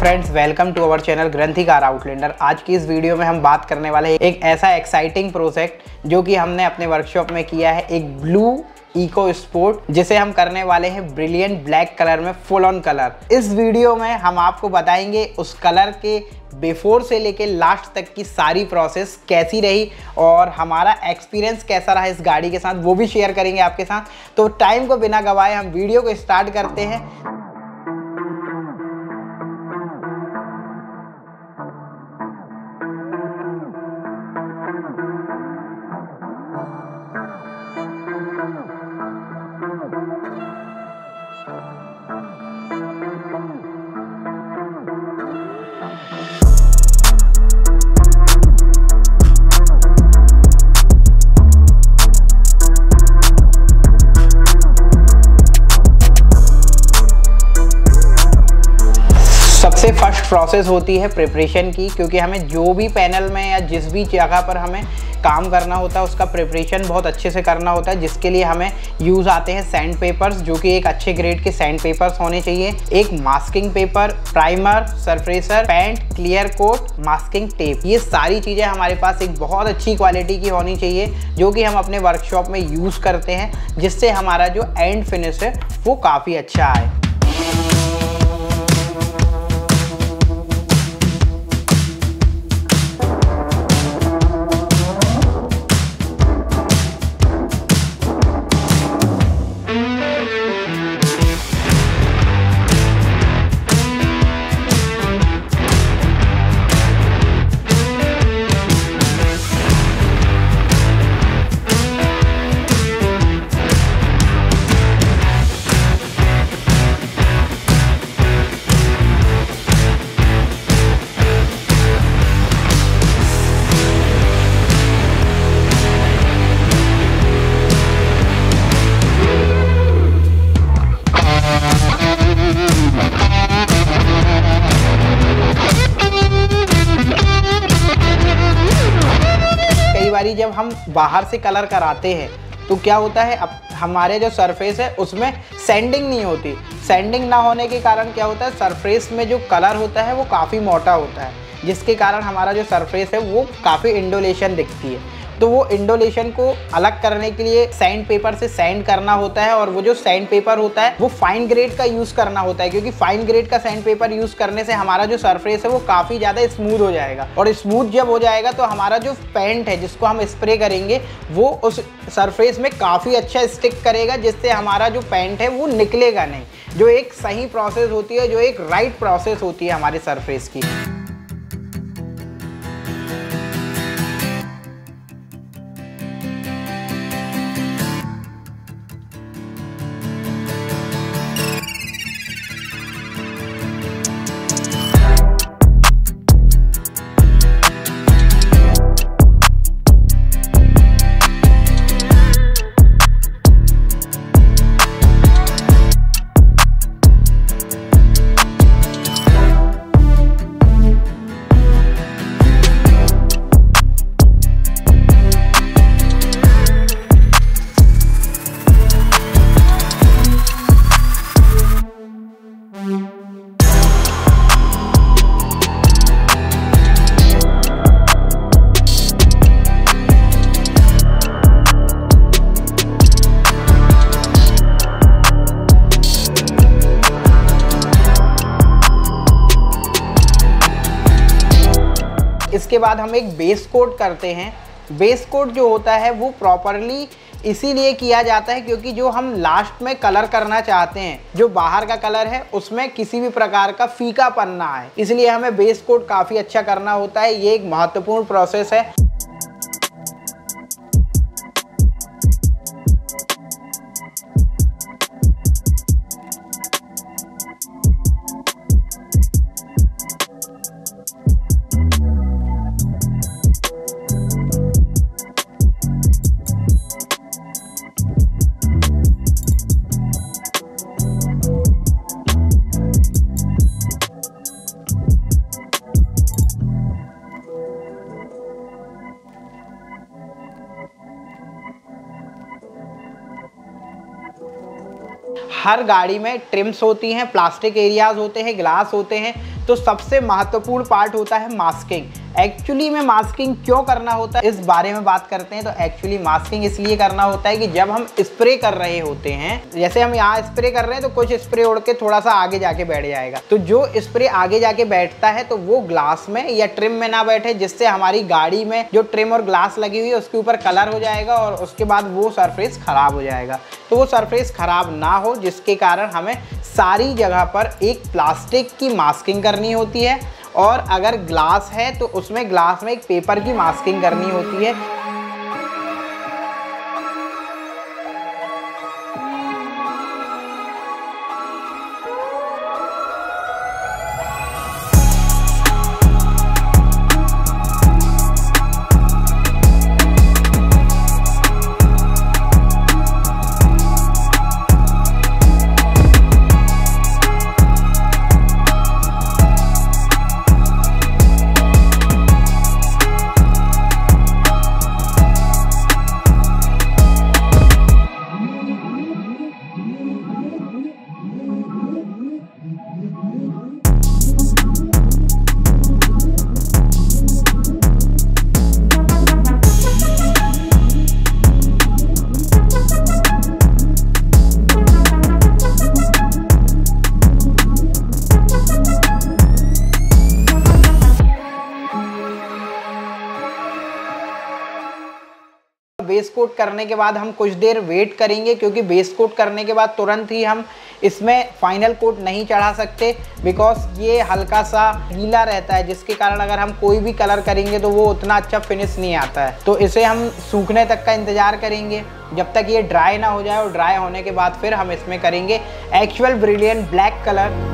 Friends, welcome to our channel ग्रंथिका राउटलैंडर। आज की इस वीडियो में हम बात करने वाले हैं एक ऐसा एक्साइटिंग प्रोजेक्ट जो कि हमने अपने वर्कशॉप में किया है, एक ब्लू इको स्पोर्ट, जिसे हम करने वाले हैं ब्रिलियंट ब्लैक कलर में फुल ऑन कलर। इस वीडियो में हम आपको बताएंगे उस कलर के बिफोर से लेके लास्ट तक की सारी प्रोसेस कैसी रही और हमारा एक्सपीरियंस कैसा रहा इस गाड़ी के साथ, वो भी शेयर करेंगे आपके साथ। तो टाइम को बिना गवाए हम वीडियो को स्टार्ट करते हैं। सबसे फर्स्ट प्रोसेस होती है प्रिपरेशन की, क्योंकि हमें जो भी पैनल में या जिस भी जगह पर हमें काम करना होता है उसका प्रिपरेशन बहुत अच्छे से करना होता है, जिसके लिए हमें यूज़ आते हैं सैंड पेपर्स, जो कि एक अच्छे ग्रेड के सैंड पेपर्स होने चाहिए, एक masking paper, primer, surfacer, paint, clear coat, masking tape. ये सारी चीज़ें हमारे पास एक बहुत अच्छी क्वालिटी की होनी चाहिए जो कि हम अपने वर्कशॉप में यूज़ करते हैं, जिससे हमारा जो एंड फिनिश है वो काफ़ी अच्छा आए। जब हम बाहर से कलर कराते हैं तो क्या होता है, अब हमारे जो सरफेस है उसमें सैंडिंग नहीं होती। सैंडिंग ना होने के कारण क्या होता है, सरफेस में जो कलर होता है वो काफ़ी मोटा होता है, जिसके कारण हमारा जो सरफेस है वो काफ़ी इंडोलेशन दिखती है। तो वो इंडोलेशन को अलग करने के लिए सैंड पेपर से सैंड करना होता है, और वो जो सैंड पेपर होता है वो फाइन ग्रेड का यूज़ करना होता है, क्योंकि फाइन ग्रेड का सैंड पेपर यूज़ करने से हमारा जो सरफेस है वो काफ़ी ज़्यादा स्मूथ हो जाएगा, और स्मूथ जब हो जाएगा तो हमारा जो पेंट है जिसको हम स्प्रे करेंगे वो उस सरफेस में काफ़ी अच्छा स्टिक करेगा, जिससे हमारा जो पेंट है वो निकलेगा नहीं। जो एक सही प्रोसेस होती है, जो एक राइट प्रोसेस होती है हमारे सरफेस की। इसके बाद हम एक बेस कोट करते हैं। बेस कोट जो होता है वो प्रॉपरली इसीलिए किया जाता है क्योंकि जो हम लास्ट में कलर करना चाहते हैं, जो बाहर का कलर है उसमें किसी भी प्रकार का फीकापन ना आए, इसलिए हमें बेस कोट काफ़ी अच्छा करना होता है। ये एक महत्वपूर्ण प्रोसेस है। हर गाड़ी में ट्रिम्स होती हैं, प्लास्टिक एरियाज होते हैं, ग्लास होते हैं, तो सबसे महत्वपूर्ण पार्ट होता है मास्किंग। एक्चुअली में मास्किंग क्यों करना होता है, इस बारे में बात करते हैं। तो एक्चुअली मास्किंग इसलिए करना होता है कि जब हम स्प्रे कर रहे होते हैं, जैसे हम यहाँ स्प्रे कर रहे हैं तो कुछ स्प्रे उड़ के थोड़ा सा आगे जाके बैठ जाएगा, तो जो स्प्रे आगे जाके बैठता है तो वो ग्लास में या ट्रिम में ना बैठे, जिससे हमारी गाड़ी में जो ट्रिम और ग्लास लगी हुई है उसके ऊपर कलर हो जाएगा और उसके बाद वो सरफेस खराब हो जाएगा। तो वो सरफेस खराब ना हो, जिसके कारण हमें सारी जगह पर एक प्लास्टिक की मास्किंग करनी होती है, और अगर ग्लास है तो उसमें ग्लास में एक पेपर की मास्किंग करनी होती है। बेस कोट करने के बाद हम कुछ देर वेट करेंगे, क्योंकि बेस कोट करने के बाद तुरंत ही हम इसमें फाइनल कोट नहीं चढ़ा सकते, बिकॉज ये हल्का सा गीला रहता है, जिसके कारण अगर हम कोई भी कलर करेंगे तो वो उतना अच्छा फिनिश नहीं आता है। तो इसे हम सूखने तक का इंतज़ार करेंगे, जब तक ये ड्राई ना हो जाए, और ड्राई होने के बाद फिर हम इसमें करेंगे एक्चुअल ब्रिलियंट ब्लैक कलर।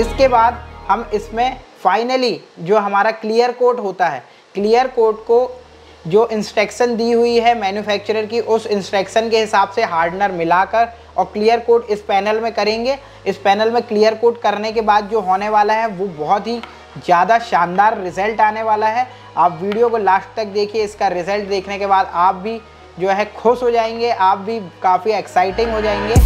इसके बाद हम इसमें फाइनली जो हमारा क्लियर कोट होता है, क्लियर कोट को जो इंस्ट्रक्शन दी हुई है मैन्युफैक्चरर की, उस इंस्ट्रक्शन के हिसाब से हार्डनर मिलाकर और क्लियर कोट इस पैनल में करेंगे। इस पैनल में क्लियर कोट करने के बाद जो होने वाला है वो बहुत ही ज़्यादा शानदार रिजल्ट आने वाला है। आप वीडियो को लास्ट तक देखिए, इसका रिजल्ट देखने के बाद आप भी जो है खुश हो जाएंगे, आप भी काफ़ी एक्साइटिंग हो जाएंगे।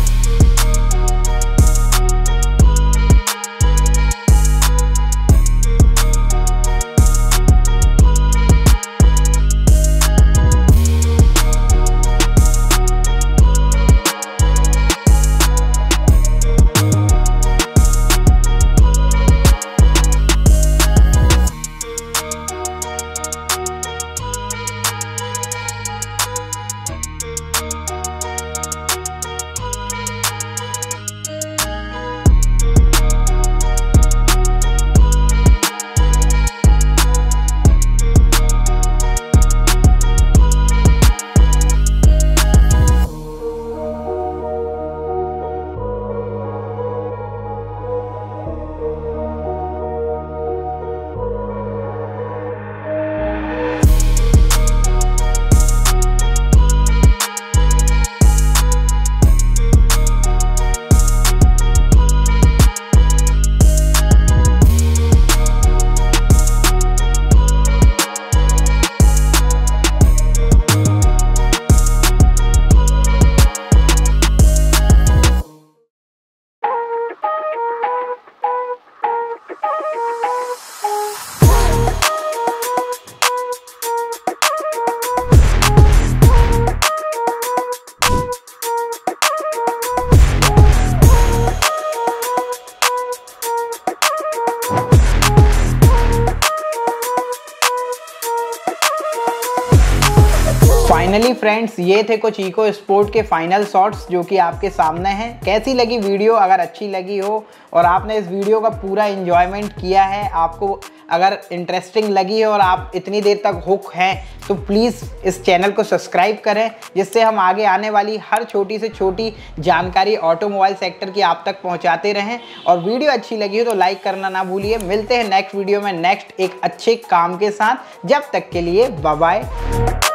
फाइनली फ्रेंड्स, ये थे कुछ इको स्पोर्ट के फाइनल शॉट्स जो कि आपके सामने हैं। कैसी लगी वीडियो? अगर अच्छी लगी हो और आपने इस वीडियो का पूरा एंजॉयमेंट किया है, आपको अगर इंटरेस्टिंग लगी है और आप इतनी देर तक हुक हैं, तो प्लीज़ इस चैनल को सब्सक्राइब करें, जिससे हम आगे आने वाली हर छोटी से छोटी जानकारी ऑटोमोबाइल सेक्टर की आप तक पहुंचाते रहें। और वीडियो अच्छी लगी हो तो लाइक करना ना भूलिए। मिलते हैं नेक्स्ट वीडियो में नेक्स्ट एक अच्छे काम के साथ। जब तक के लिए बाय बाय।